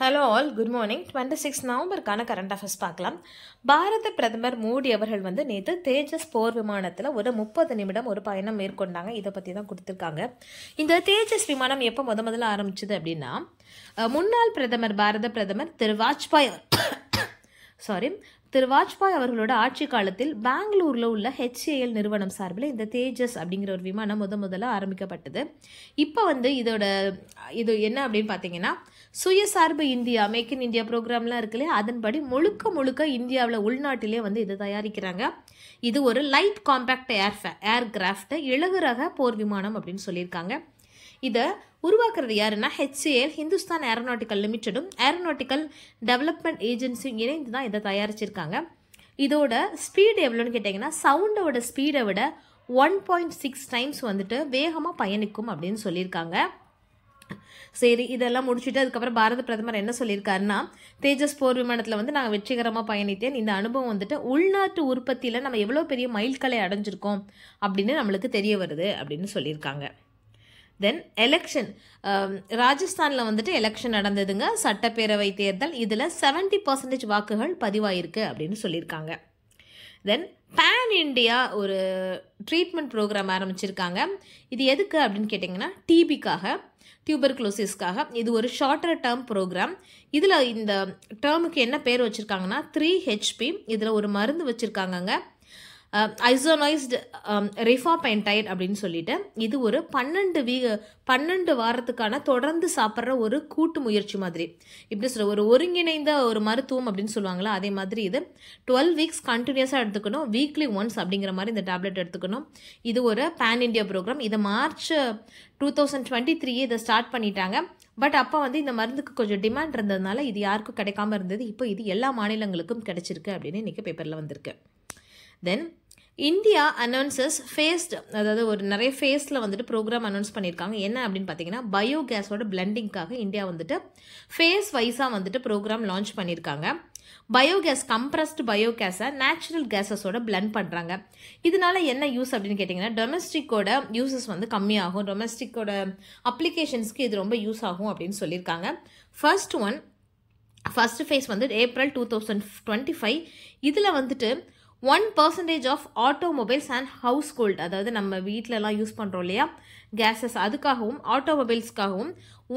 Hello all, good morning. 26 November current affairs paakalam. Bharat Pradhamar Modi avargal vande nethu Tejas போர் விமானத்துல ஒரு 30 நிமிடம் ஒரு பயணம் மேற்கொண்டாங்க. இத பத்தி தான் கொடுத்திருக்காங்க. இந்த தேஜஸ் விமானம் எப்ப முதல்ல ஆரம்பிச்சது அப்படினா முன்னாள் பிரதமர் பாரத பிரதமர் திரு வாஜ்பாய் அவர்களோட ஆட்சி காலத்தில் பெங்களூர்ல உள்ள HAL நிறுவனம் சார்பில் இந்த தேஜஸ் அப்படிங்கற ஒரு விமானம் முதல்ல ஆரம்பிக்கப்பட்டது. இப்போ வந்து இது என்ன அப்படினு பாத்தீங்கன்னா சுயசார்பு இந்தியா மேக் இன் இந்தியா ப்ரோக்ராம்லாம் இருக்குல அதன்படி முழுக்க இந்தியாவுல உள்நாட்டிலே வந்து இது தயாரிக்கறாங்க. இது ஒரு லைட் காம்பாக்ட் ஏர்கிராஃப்ட் இலகுரக போர் விமானம் அப்படினு சொல்லிருக்காங்க. இத உருவாக்குறது யாருன்னா HAL Hindustan Aeronautical Limited Aeronautical Development Agency இணைந்து தான் இத தயாரிச்சிருக்காங்க. இதோட ஸ்பீட் எவ்வளவுன்னு கேட்டிங்கன்னா சவுண்டோட ஸ்பீடை விட 1.6 டைம்ஸ் வந்துட்டு வேகமா பயணிக்கும் அப்படினு சொல்லிருக்காங்க. சரி, இதெல்லாம் முடிச்சிட்டு அதுக்கு அப்புறம் பாரத பிரதமர் என்ன சொல்லிருக்காருன்னா தேஜஸ் போர் விமானத்துல வந்து நாங்க வெற்றிகரமா பயணித்தேன். இந்த அனுபவம் வந்துட்டு உள்நாட்டு உற்பத்தியில நம்ம எவ்வளவு பெரிய மைல்கல்லை அடைஞ்சிருக்கோம் அப்படினு நமக்கு தெரிய வருது அப்படினு சொல்லிருக்காங்க. Then election ராஜஸ்தான்ல வந்துட்டு election நடந்ததுங்க. சட்டப்பேரவை தேர்தல் இதுல 70% வாக்குகள் பதிவாயிருக்கு அப்படினு சொல்லிருக்காங்க. Then pan india ஒரு ட்ரீட்மென்ட் புரோகிராம் ஆரம்பிச்சிருக்காங்க. இது எதுக்கு அப்படினு கேட்டிங்கன்னா TB-க்காக டியூபர்குலோசிஸ்க்காக. இது ஒரு ஷார்ட்டர் டேர்ம் புரோகிராம். இதுல இந்த டேர்முக்கு என்ன பேர் வச்சிருக்காங்கன்னா 3HP. இதுல ஒரு மருந்து வச்சிருக்காங்கங்க ஐசோனைஸ்ட் ரிஃபாபென்டைட் அப்படினு சொல்லிட்டு இது ஒரு 12 வாரத்துக்கான தொடர்ந்து சாப்பிடுற ஒரு கூட்டு முயற்சி மாதிரி. இப்படி சொல்ற ஒரு ஒருங்கிணைந்த ஒரு மருத்துவம் அப்படினு சொல்லுவாங்களா அதே மாதிரி இது 12 வீக்ஸ் கண்டினியூஸா எடுத்துக்கணும். வீக்லி ஒன்ஸ் அப்படிங்கிற மாதிரி இந்த டேப்லெட் எடுத்துக்கணும். இது ஒரு pan india ப்ரோக்ராம். இத மார்ச் 2023 இத ஸ்டார்ட் பண்ணிட்டாங்க. பட் அப்ப வந்து இந்த மருந்துக்கு கொஞ்சம் டிமாண்ட் இருந்ததனால இது யாருக்கும் கிடைக்காம இருந்தது. இப்போ இது எல்லா மாநிலங்களுக்கும் கிடைச்சிருக்கு அப்படினு இன்னைக்கு பேப்பர்ல வந்திருக்கு. Then India announces phased அதாவது ஒரு நிறைய ஃபேஸ்ல வந்துட்டு ப்ரோக்ராம் அனௌன்ஸ் பண்ணிருக்காங்க. என்ன அப்படினு பாத்தீங்கன்னா பயோகேஸோட பிளெண்டிங்காக இந்தியா வந்துட்டு ஃபேஸ் வைஸா வந்துட்டு ப்ரோக்ராம் லான்ச் பண்ணிருக்காங்க. பயோகேஸ் கம்ப்ரஸ்ட் பயோகேஸை நேச்சுரல் கேஸஸோட பிளெண்ட் பண்றாங்க. இதனால என்ன யூஸ் அப்படினு கேட்டிங்கன்னா டொமஸ்டிக்கோட யூசஸ் வந்து கம்மியாகும். டொமஸ்டிக்கோட அப்ளிகேஷன்ஸ்க்கு இது ரொம்ப யூஸ் ஆகும் அப்படினு சொல்லிருக்காங்க. ஃபர்ஸ்ட் ஃபேஸ் வந்து ஏப்ரல் 2025. இதுல வந்துட்டு 1% of automobiles and household அதாவது நம்ம வீட்ல எல்லாம் யூஸ் பண்றோம் இல்லையா கேஸஸ் அதுக்காகவும் ஆட்டோமொபைல்ஸ்க்காகவும்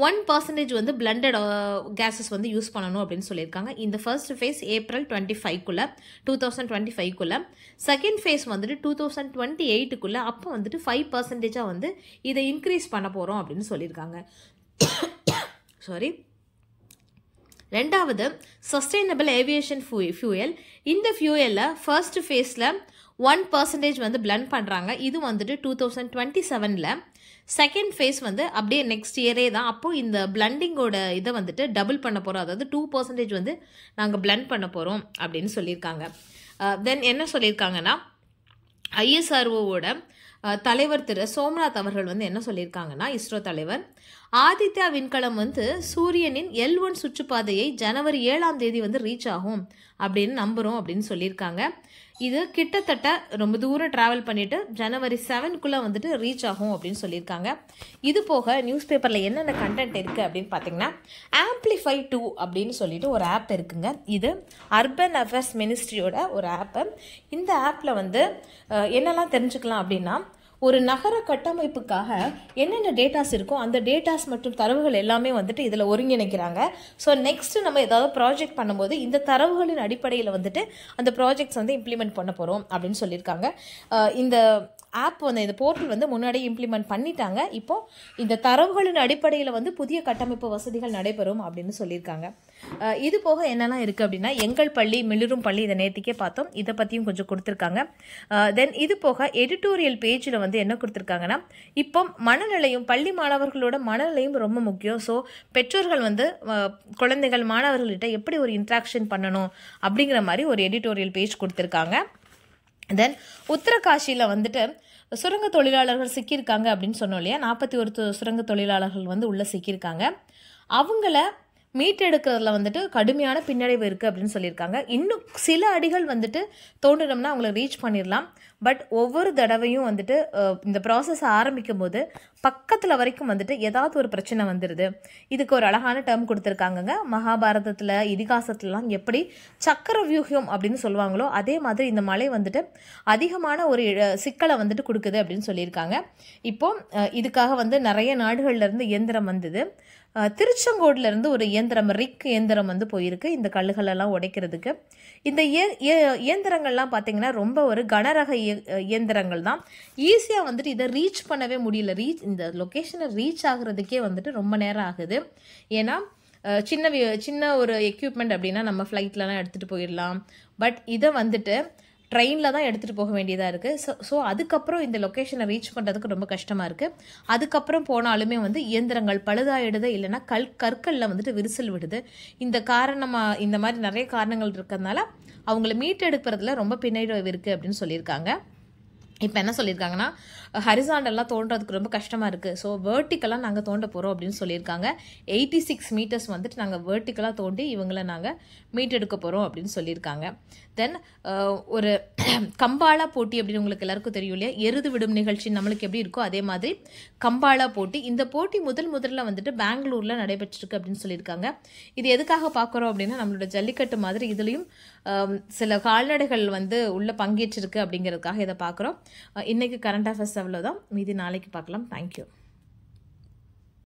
1% வந்து blended கேஸஸ் வந்து யூஸ் பண்ணனும் அப்படினு சொல்லிருக்காங்க. இந்த ஃபர்ஸ்ட் ஃபேஸ் ஏப்ரல் 2025 குள்ள செகண்ட் ஃபேஸ் வந்துட்டு 2028 குள்ள அப்ப வந்துட்டு 5% வந்து இத இன்கிரீஸ் பண்ண போறோம் அப்படினு சொல்லிருக்காங்க. ரெண்டாவது சஸ்டைனபிள் ஏவியேஷன் ஃபியூயல். இந்த ஃபியூயல்ல ஃபர்ஸ்ட் ஃபேஸ்ல 1% வந்து பிளெண்ட் பண்றாங்க. இது வந்துட்டு 2027ல செகண்ட் ஃபேஸ் வந்து அப்படியே நெக்ஸ்ட் இயரே தான். அப்போ இந்த பிளெண்டிங்கோட இதை வந்துட்டு டபுள் பண்ண போறோம். அதாவது 2% வந்து நாங்க பிளெண்ட் பண்ண போறோம் அப்படின்னு சொல்லியிருக்காங்க. தென் என்ன சொல்லியிருக்காங்கன்னா ISROவோட தலைவர் திரு சோம்நாத் அவர்கள் வந்து என்ன சொல்லியிருக்காங்கன்னா இஸ்ரோ தலைவர் ஆதித்யா விண்கலம் வந்து சூரியனின் L1 சுற்றுப்பாதையை ஜனவரி 7 வந்து ரீச் ஆகும் அப்படின்னு நம்புறோம் அப்படின்னு சொல்லியிருக்காங்க. இது கிட்டத்தட்ட ரொம்ப தூரம் டிராவல் பண்ணிட்டு ஜனவரி 7 வந்துட்டு ரீச் ஆகும் அப்படின்னு சொல்லியிருக்காங்க. இது போக நியூஸ் பேப்பர்ல என்னென்ன கண்டென்ட் இருக்கு அப்படின்னு பாத்தீங்கன்னா ஆம்பிளிஃபை 2 அப்படின்னு சொல்லிட்டு ஒரு ஆப் இருக்குங்க. இது அர்பன் அஃபேர்ஸ் மினிஸ்ட்ரியோட ஒரு ஆப். இந்த ஆப்ல வந்து என்னெல்லாம் தெரிஞ்சுக்கலாம் அப்படின்னா ஒரு நகர கட்டமைப்புக்காக என்னென்ன டேட்டாஸ் இருக்கோ அந்த டேட்டாஸ் மற்றும் தரவுகள் எல்லாமே வந்துட்டு இதில் ஒருங்கிணைக்கிறாங்க. ஸோ நெக்ஸ்ட் நம்ம ஏதாவது ப்ராஜெக்ட் பண்ணும்போது இந்த தரவுகளின் அடிப்படையில் வந்துட்டு அந்த ப்ராஜெக்ட்ஸ் வந்து இம்ப்ளிமெண்ட் பண்ண போகிறோம் அப்படின்னு சொல்லியிருக்காங்க. இந்த ஆப் வந்து இந்த போர்ட்டல் வந்து முன்னாடியே இம்ப்ளிமெண்ட் பண்ணிட்டாங்க. இப்போ இந்த தரவுகளின் அடிப்படையில் வந்து புதிய கட்டமைப்பு வசதிகள் நடைபெறும் அப்படின்னு சொல்லியிருக்காங்க. இது போக என்னெல்லாம் இருக்குது அப்படின்னா எங்கள் பள்ளி மிளிரும் பள்ளி இதை நேற்றுக்கே பார்த்தோம். இதை பற்றியும் கொஞ்சம் கொடுத்துருக்காங்க. தென் இது போக எடிட்டோரியல் பேஜில் வந்து என்ன கொடுத்துருக்காங்கன்னா இப்போ மனநிலையும் பள்ளி மாணவர்களோட மனநிலையும் ரொம்ப முக்கியம். ஸோ பெற்றோர்கள் வந்து குழந்தைகள் மாணவர்கள்கிட்ட எப்படி ஒரு இன்ட்ராக்ஷன் பண்ணணும் அப்படிங்கிற மாதிரி ஒரு எடிட்டோரியல் பேஜ் கொடுத்துருக்காங்க. தென் உத்தரகாஷியில வந்துட்டு சுரங்க தொழிலாளர்கள் சிக்கியிருக்காங்க அப்படின்னு சொன்னோம் இல்லையா. 41 சுரங்க தொழிலாளர்கள் வந்து உள்ள சிக்கியிருக்காங்க. அவங்கள மீட்டெடுக்கிறதுல வந்துட்டு கடுமையான பின்னடைவு இருக்குது அப்படின்னு சொல்லியிருக்காங்க. இன்னும் சில அடிகள் வந்துட்டு தோண்டினோம்னா அவங்களை ரீச் பண்ணிடலாம். But over the Davayum on the process Aramikamude, Pakatla Varikum on the Yadath or Prachana Vandre. Idikorahana term Kuturkanga, Mahabharatla, Idikasatlan, Yapri, Chakra Vyuhum Abdin Solvanglo, Ade Mother in the Malay Vandate, Adihamana or Sikala Vandate Kuduka Abdin Solirkanga, Ipo, Idikaha and the Narayan Adhulder and the Yendra Mandade. திருச்செங்கோட்ல இருந்து ஒரு இயந்திரம் rig இயந்திரம் வந்து போயிருக்கு இந்த கல்லுகள் எல்லாம் உடைக்கிறதுக்கு இந்த இயந்திரங்கள் எல்லாம் பாத்தீங்கன்னா ரொம்ப ஒரு கனரக இயந்திரங்கள் தான் ஈஸியா வந்துட்டு இத ரீச் பண்ணவே முடியல இந்த லொகேஷனை ரீச் ஆகிறதுக்கே வந்துட்டு ரொம்ப நேரம் ஆகுது ஏனா சின்ன ஒரு equipment அப்படினா நம்ம flightல எல்லாம் எடுத்துட்டு போயிரலாம் பட் இத வந்துட்டு Train la da eduthu poga vendiyada irukku so adukapro indha location reach pandradhukku romba kashtama irukku adukapram ponalume vandu iendrangal paluda edudha illana karkalla vandu virusil vidudhu indha kaaranama indha mari nariya kaaranangal irukadnala avangala meet edukkuradhula romba pinaidu irukku appdin sollirukanga இப்ப என்ன சொல்லிருக்காங்கன்னா ஹரிசாண்டலா தோன்றதுக்கு ரொம்ப கஷ்டமா இருக்கு so வெர்டிகலா நாங்க தோண்ட போறோம் அப்படினு சொல்லிருக்காங்க 86 மீட்டர்ஸ் வந்துட்டு நாங்க வெர்டிகலா தோண்டி இவங்கள நாங்க மீட் எடுக்க போறோம் அப்படினு சொல்லிருக்காங்க தென் ஒரு கம்பாளா போட்டி அப்படி உங்களுக்கு எல்லாருக்கும் தெரியும் இல்லையா எருது விடும் நிகழ்ச்சி நமக்கு எப்படி இருக்கோ அதே மாதிரி கம்பாளா போட்டி இந்த போட்டி முதல்ல வந்துட்டு பெங்களூர்ல நடைபெற்றிருக்கு அப்படினு சொல்லிருக்காங்க இது எதுக்காக பார்க்கறோம் அப்படினா நம்மளோட ஜல்லிக்கட்டு மாதிரி இதிலயும் சில கால்நடைகள் வந்து உள்ள பங்கேற்றிருக்கு அப்படிங்கறதுக்காக இத பார்க்கறோம் இன்னைக்கு கரண்ட் அஃபேர்ஸ் அவ்வளவுதான் மீதி நாளைக்கு பார்க்கலாம் thank you